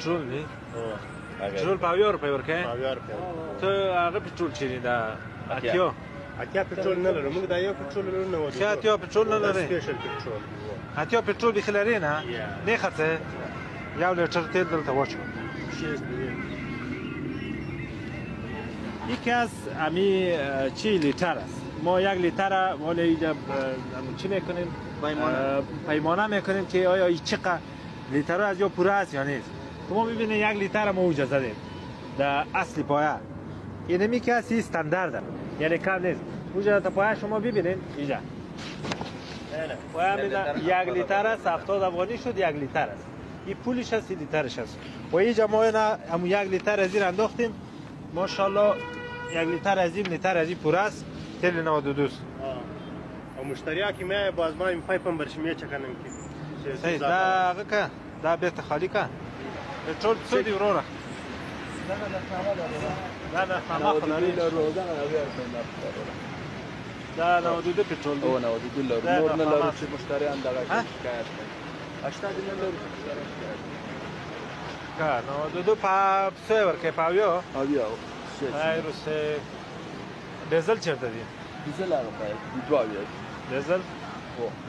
جولني جول باويور باوركه باويور ته هغه پټول چینه دا اکیو اکیا پټول نه لرو موږ دا یو پټول نه وایو شاتیو پټول نه لري سپیشل پټول هاتیو پټول به خلرینا نه خته یو لیټر تیل دلته واچو یکی از امی چی لیتر است ما یک لیتر مال اینجا چی میکنیم پیمانه میکنیم که آیا چقدر لیتر از یا پوره است یا نیست شما میبینید یک لیتر ما اجازه دادیم در اصل پایه این می که است استاندارد یعنی کم نیست اونجا تا پایه شما ببینید اینجا پایه یک لیتر است 70 افغانی شد یک لیتر است این پولش است این لیترش است و اینجا ما هم یک لیتر از این انداختیم ماشاءالله یک لیتر از این پوره است تل 92 است و مشتری که میای باز ما این پایپم برش میچکنم که دا که دا بیت خالی که چول څه دی وروره دا خامخ لري دا نو د پټرول دی نو د ډالر نور نه لرو چې مشتریان دغه شکایت کوي 80 نه لرو کا نو د دو په سرور کې پاویو ایرو سه ډیزل چیرته دی ډیزل هغه دی دوه دی ډیزل